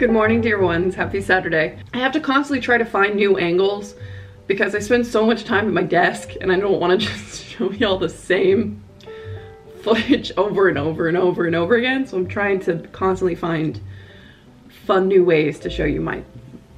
Good morning, dear ones. Happy Saturday. I have to constantly try to find new angles because I spend so much time at my desk and I don't want to just show y'all the same footage over and over and over and over again. So I'm trying to constantly find fun new ways to show you my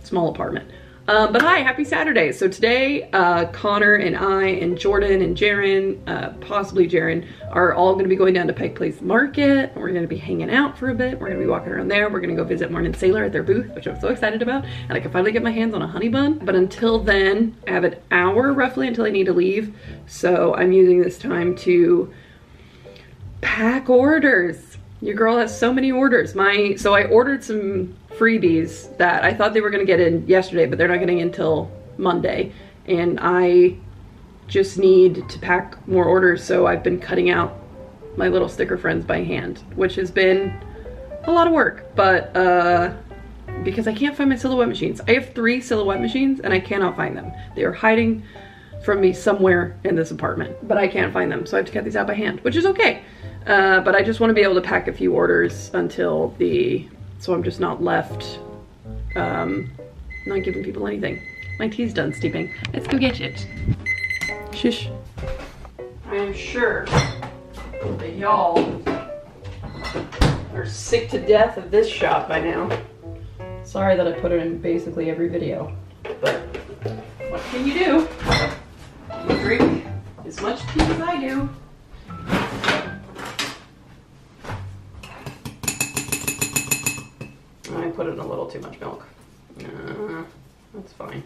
small apartment. But hi, happy Saturday. So today, Connor and I and Jordan and Jaren, possibly Jaren, are all gonna be going down to Pike Place Market. We're gonna be hanging out for a bit. We're gonna be walking around there. We're gonna go visit Marninsaylor at their booth, which I'm so excited about. And I can finally get my hands on a honey bun. But until then, I have an hour roughly until I need to leave. So I'm using this time to pack orders. Your girl has so many orders. So I ordered some freebies that I thought they were gonna get in yesterday, but they're not getting in until Monday. And I just need to pack more orders, so I've been cutting out my little sticker friends by hand, which has been a lot of work, but because I can't find my silhouette machines. I have 3 silhouette machines and I cannot find them. They are hiding from me somewhere in this apartment, but I can't find them, so I have to cut these out by hand, which is okay. But I just wanna be able to pack a few orders until so I'm just not left, not giving people anything. My tea's done steeping. Let's go get it. Shush. I'm sure that y'all are sick to death of this shop by now. Sorry that I put it in basically every video, but what can you do? You drink as much tea as I do. Put in a little too much milk. That's fine.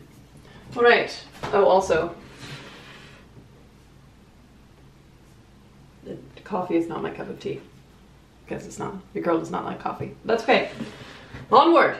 All right. Oh, also, the coffee is not my cup of tea. Because it's not. Your girl does not like coffee. That's okay. Onward.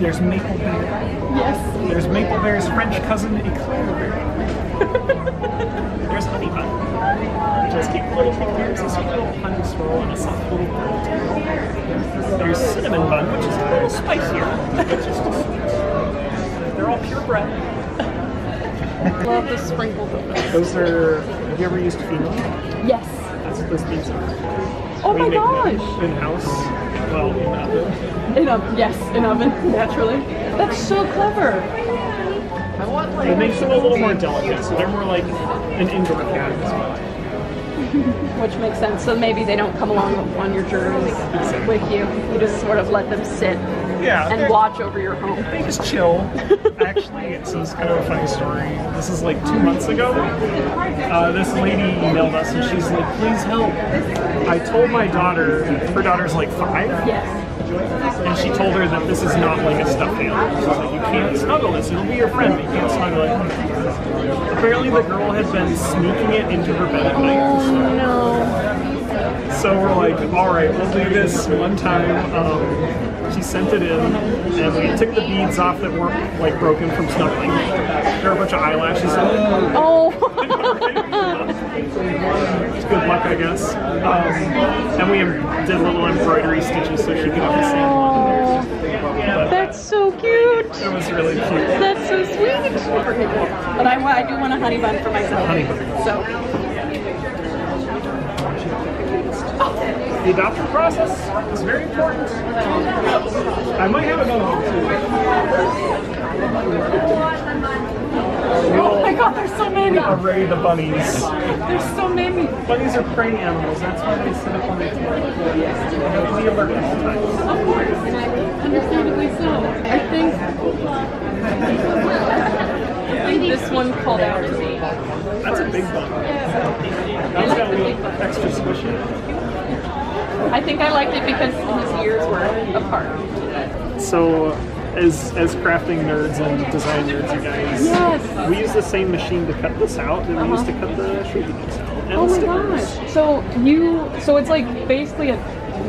There's maple berry. Yes. There's maple berry's French cousin, eclair berry. There's honey bun. Just keep little eclairs, a sweet little honey swirl, and a soft little pearl tail. There's cinnamon bun, which is a little spicier. It's just sweet. They're all pure bread. Love the sprinkles of this. Those are. Have you ever used pheno? Yes. That's what those things are. Oh my gosh! In house. Well, in oven. In oven, yes, in oven, naturally. That's so clever. I want like. It makes them a little more delicate, so they're more like an indoor cat as well. Which makes sense. So maybe they don't come along on your journeys with you. You just sort of let them sit and watch over your home. They just chill. Actually, so it's kind of a funny story. This is like 2 months ago. This lady emailed us and she's like, "Please help. I told my daughter," her daughter's like 5, yes, and she told her that this is not like a stuffed animal. She's like, "You can't snuggle this, it'll be your friend, but you can't snuggle it." Apparently the girl had been sneaking it into her bed at night. Oh no. So we're like, alright, we'll do this one time. She sent it in, and we took the beads off that weren't like broken from snuggling. There were a bunch of eyelashes in it. Oh! It's good luck, I guess. And we did little embroidery stitches so she could have the same one. That's so cute! It was really cute. That's so sweet! But I do want a honey bun for myself. Honey bun. So. The adoption process is very important. I might have another one too. Oh my god, there's so many! Array the bunnies. There's so many. Bunnies are prey animals, that's why they sit up on their tail. Yes. They're really alert all the time. Of course, understandably so. I think this one called out to me. That's a big bun. That's got a little extra squishy. I think I liked it because his ears were apart. So as crafting nerds and design nerds, you guys, yes. We use the same machine to cut this out that we used to cut the shrieking out. And oh my gosh! So it's like basically a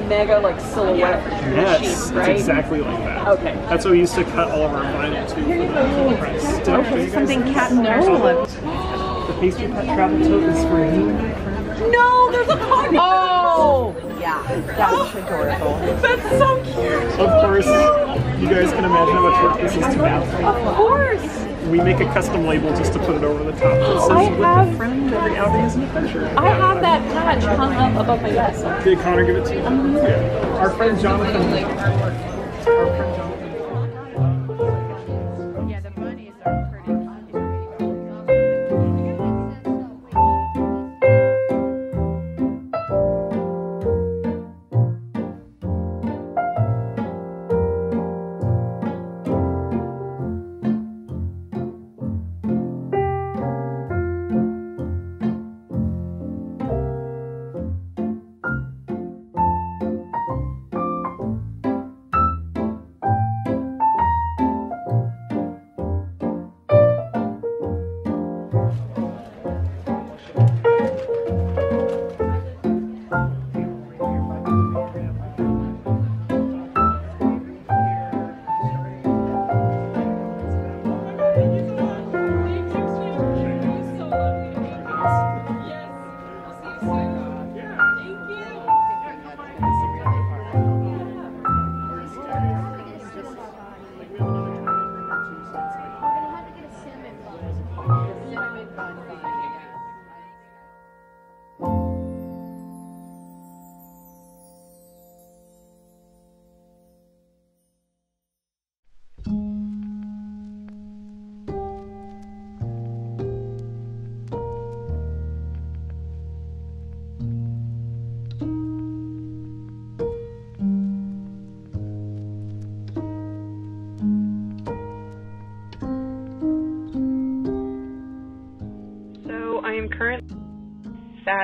mega like silhouette machine, right? It's exactly like that. Okay. That's what we used to cut all of our vinyl to. Something cat and nurse lips. The pastry cut travel tokens for you. No, there's a pocket. Oh, yeah, that was adorable. That's so cute. Of course, you guys can imagine how much work this is to make. Of course. We make a custom label just to put it over the top. This is with a friend, every outing is an adventure. I have that patch hung up above my desk. Did Connor give it to you? Yeah. Our friend Jonathan.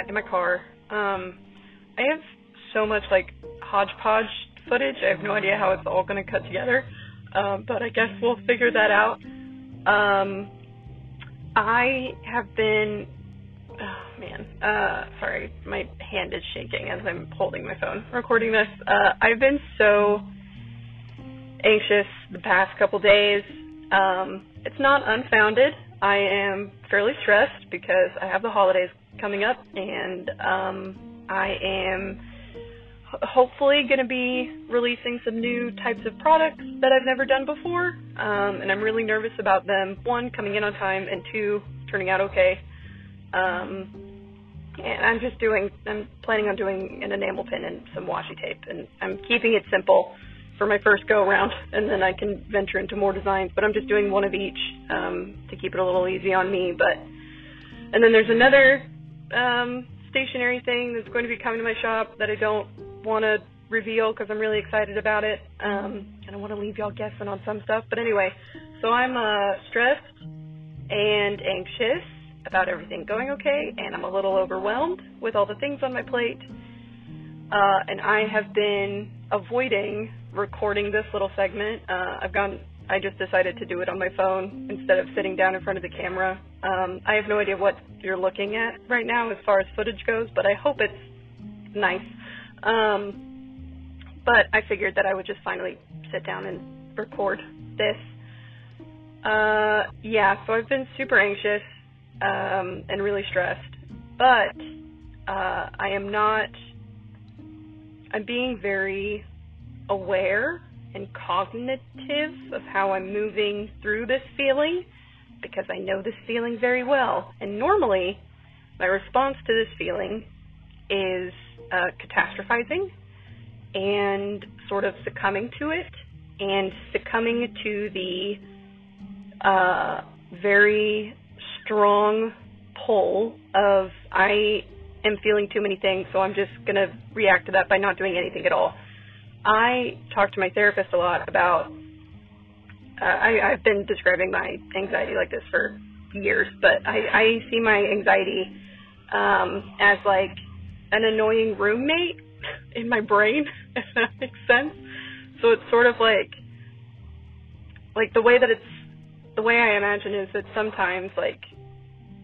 In my car. I have so much like hodgepodge footage. I have no idea how it's all going to cut together, but I guess we'll figure that out. I have been, oh man, sorry, my hand is shaking as I'm holding my phone recording this. I've been so anxious the past couple days. It's not unfounded. I am fairly stressed because I have the holidays coming up, and I am hopefully going to be releasing some new types of products that I've never done before, and I'm really nervous about them, one, coming in on time, and two, turning out okay. And I'm planning on doing an enamel pin and some washi tape, and I'm keeping it simple for my first go around, and then I can venture into more designs, but I'm just doing one of each to keep it a little easy on me. But and then there's another stationary thing that's going to be coming to my shop that I don't want to reveal because I'm really excited about it, and I want to leave y'all guessing on some stuff. But anyway, so I'm stressed and anxious about everything going okay, and I'm a little overwhelmed with all the things on my plate, and I have been avoiding recording this little segment. I just decided to do it on my phone instead of sitting down in front of the camera. I have no idea what you're looking at right now as far as footage goes, but I hope it's nice. But I figured that I would just finally sit down and record this. Yeah, so I've been super anxious and really stressed, but I'm being very aware and cognitive of how I'm moving through this feeling, because I know this feeling very well. And normally, my response to this feeling is catastrophizing and sort of succumbing to it, and succumbing to the very strong pull of I am feeling too many things, so I'm just going to react to that by not doing anything at all. I talk to my therapist a lot about, I've been describing my anxiety like this for years, but I see my anxiety as like an annoying roommate in my brain, if that makes sense. So it's sort of like like the way I imagine is that sometimes like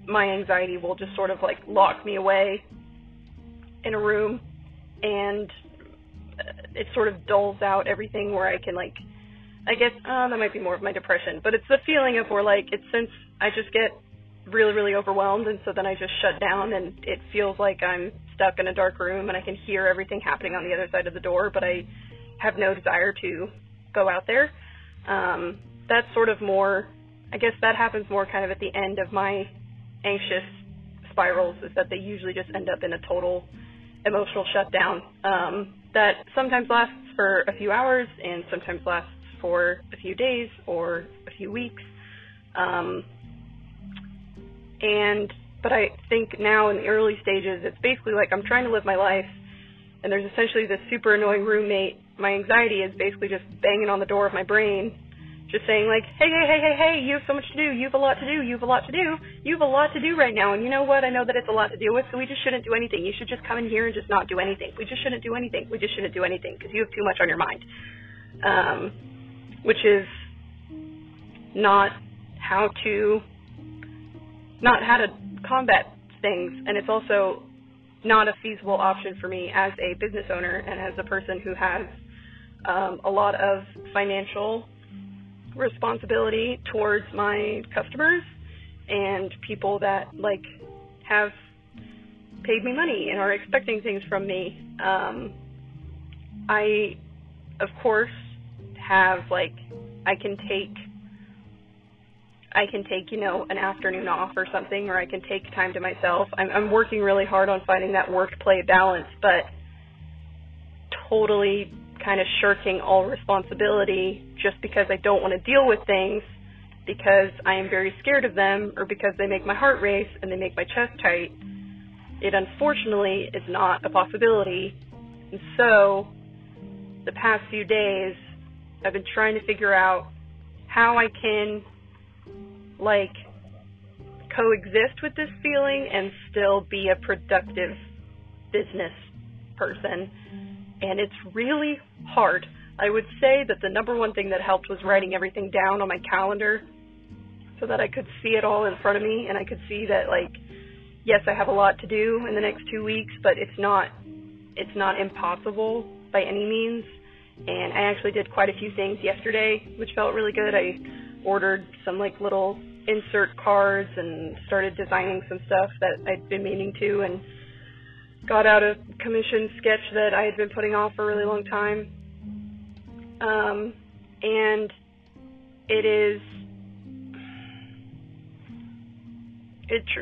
my anxiety will just sort of like lock me away in a room, and it sort of dulls out everything where I can like, I guess that might be more of my depression, but it's the feeling of where like it's since I just get really, really overwhelmed, and so then I just shut down, and it feels like I'm stuck in a dark room, and I can hear everything happening on the other side of the door, but I have no desire to go out there. That's sort of more, I guess that happens more kind of at the end of my anxious spirals, is that they usually just end up in a total emotional shutdown that sometimes lasts for a few hours and sometimes lasts for a few days or a few weeks. But I think now in the early stages, it's basically like I'm trying to live my life, and there's essentially this super annoying roommate. My anxiety is basically just banging on the door of my brain, just saying like, hey, hey, hey, hey, hey, you have so much to do, you have a lot to do, you have a lot to do, you have a lot to do right now, and you know what, I know that it's a lot to deal with, so we just shouldn't do anything. You should just come in here and just not do anything. We just shouldn't do anything. We just shouldn't do anything because you have too much on your mind, which is not how to combat things, and it's also not a feasible option for me as a business owner and as a person who has a lot of financial responsibility towards my customers and people that like have paid me money and are expecting things from me. I, of course, have like I can take, you know, an afternoon off or something, or I can take time to myself. I'm working really hard on finding that work-play balance, but totally kind of shirking all responsibility just because I don't want to deal with things because I am very scared of them or because they make my heart race and they make my chest tight. It unfortunately is not a possibility. And so the past few days I've been trying to figure out how I can like coexist with this feeling and still be a productive business person, and it's really hard. I would say that the number one thing that helped was writing everything down on my calendar so that I could see it all in front of me, and I could see that like, yes, I have a lot to do in the next 2 weeks, but it's not impossible by any means. And I actually did quite a few things yesterday, which felt really good. I ordered some like little insert cards and started designing some stuff that I'd been meaning to, and got out a commissioned sketch that I had been putting off for a really long time. And it's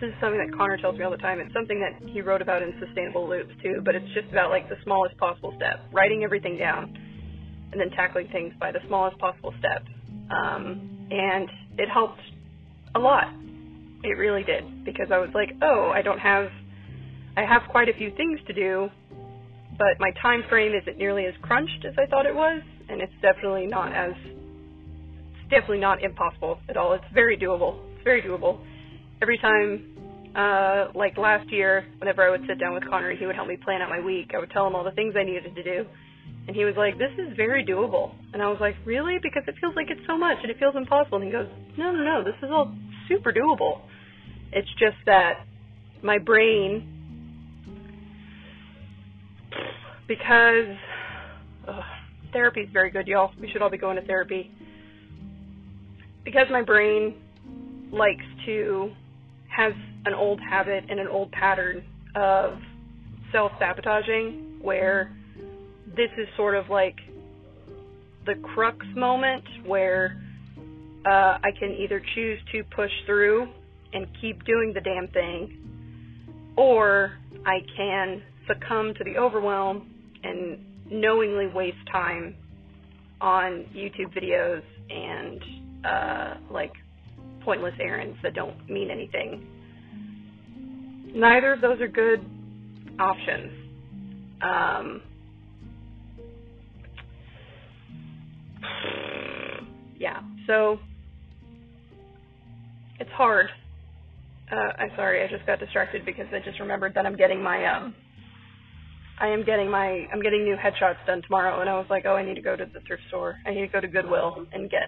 this is something that Connor tells me all the time. It's something that he wrote about in Sustainable Loops too, but it's just about like the smallest possible step, writing everything down and then tackling things by the smallest possible step. And it helped a lot. It really did, because I was like, oh, I have quite a few things to do, but my time frame isn't nearly as crunched as I thought it was, and it's definitely not impossible at all. It's very doable. It's very doable. Every time, like last year, whenever I would sit down with Connor and he would help me plan out my week, I would tell him all the things I needed to do. And he was like, this is very doable. And I was like, really? Because it feels like it's so much and it feels impossible. And he goes, no, no, no, this is all super doable. It's just that my brain, because therapy is very good, y'all. We should all be going to therapy. Because my brain likes to, has an old habit and an old pattern of self-sabotaging where this is sort of like the crux moment where I can either choose to push through and keep doing the damn thing, or I can succumb to the overwhelm and knowingly waste time on YouTube videos and like pointless errands that don't mean anything. Neither of those are good options. Yeah, so it's hard. I'm sorry, I just got distracted because I just remembered that I'm getting my I'm getting new headshots done tomorrow, and I was like, oh, I need to go to the thrift store. I need to go to Goodwill and get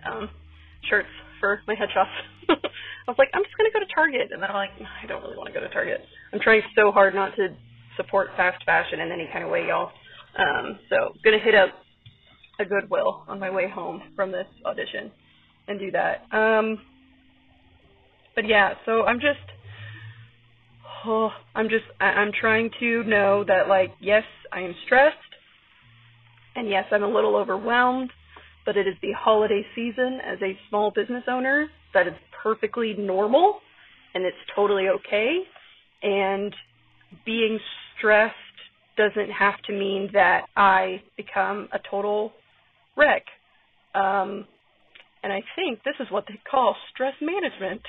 shirts for my headshots. I was like, I'm just gonna go to Target, and then I'm like, no, I don't really want to go to Target. I'm trying so hard not to support fast fashion in any kind of way, y'all. So gonna hit up a Goodwill on my way home from this audition and do that. But yeah, so I'm just, I'm trying to know that, like, yes, I am stressed, and yes, I'm a little overwhelmed, but it is the holiday season as a small business owner. That is perfectly normal, and it's totally okay. And being stressed doesn't have to mean that I become a total wreck. And I think this is what they call stress management,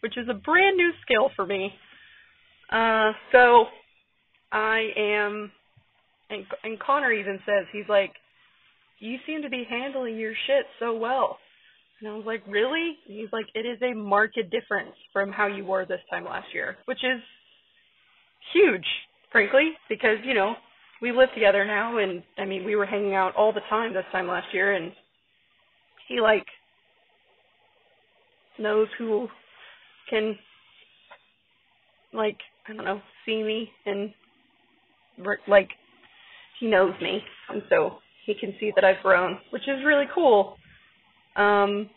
which is a brand new skill for me. So I am, and Connor even says, he's like, you seem to be handling your shit so well. And I was like, really? And he's like, it is a marked difference from how you were this time last year, which is huge, frankly, because, you know, we live together now, and, I mean, we were hanging out all the time this time last year, and he, like, knows who can, like, I don't know, see me, and, like, he knows me, and so he can see that I've grown, which is really cool. And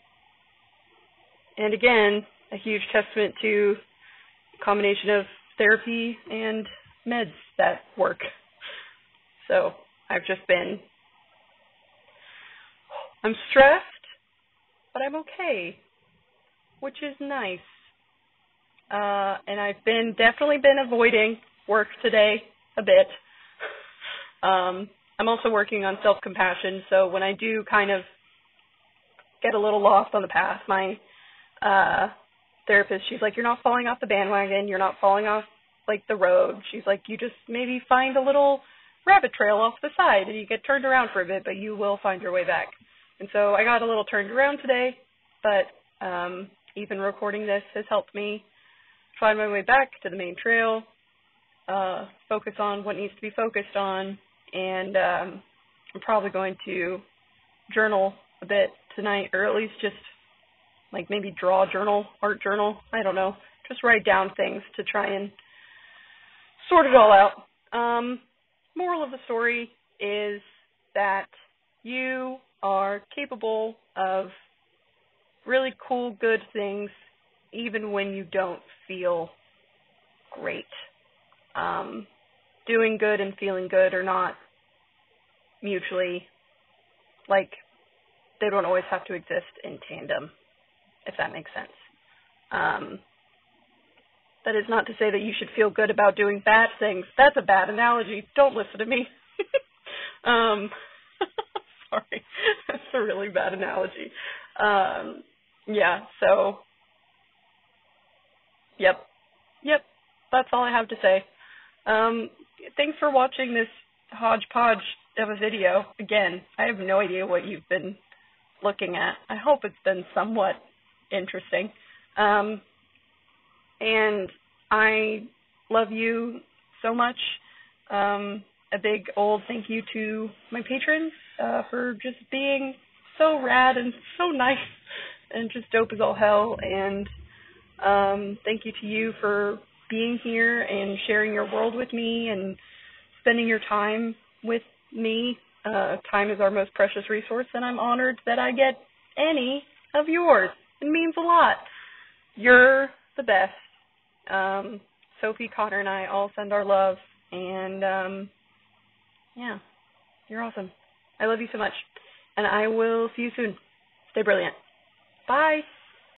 again, a huge testament to a combination of therapy and meds that work. So I've just been, I'm stressed, but I'm okay, which is nice. And I've been definitely avoiding work today a bit. I'm also working on self-compassion, so when I do kind of get a little lost on the path, my therapist, she's like, you're not falling off the bandwagon, you're not falling off, like, the road. She's like, you just maybe find a little rabbit trail off the side, and you get turned around for a bit, but you will find your way back. And so I got a little turned around today, but even recording this has helped me find my way back to the main trail, focus on what needs to be focused on, and I'm probably going to journal a bit tonight, or at least just, like, maybe draw a journal, art journal, I don't know, just write down things to try and sort it all out. Moral of the story is that you are capable of really cool, good things, even when you don't feel great. Doing good and feeling good are not mutually, like, they don't always have to exist in tandem, if that makes sense. That is not to say that you should feel good about doing bad things. That's a bad analogy. Don't listen to me. Sorry. That's a really bad analogy. Yeah, so... Yep, that's all I have to say. Thanks for watching this hodgepodge of a video. Again, I have no idea what you've been looking at. I hope it's been somewhat interesting. And I love you so much. A big old thank you to my patrons for just being so rad and so nice and just dope as all hell, and... thank you to you for being here and sharing your world with me and spending your time with me. Time is our most precious resource, and I'm honored that I get any of yours. It means a lot. You're the best. Sophie, Connor, and I all send our love, and yeah, you're awesome. I love you so much, and I will see you soon. Stay brilliant. Bye.